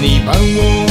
你伴我。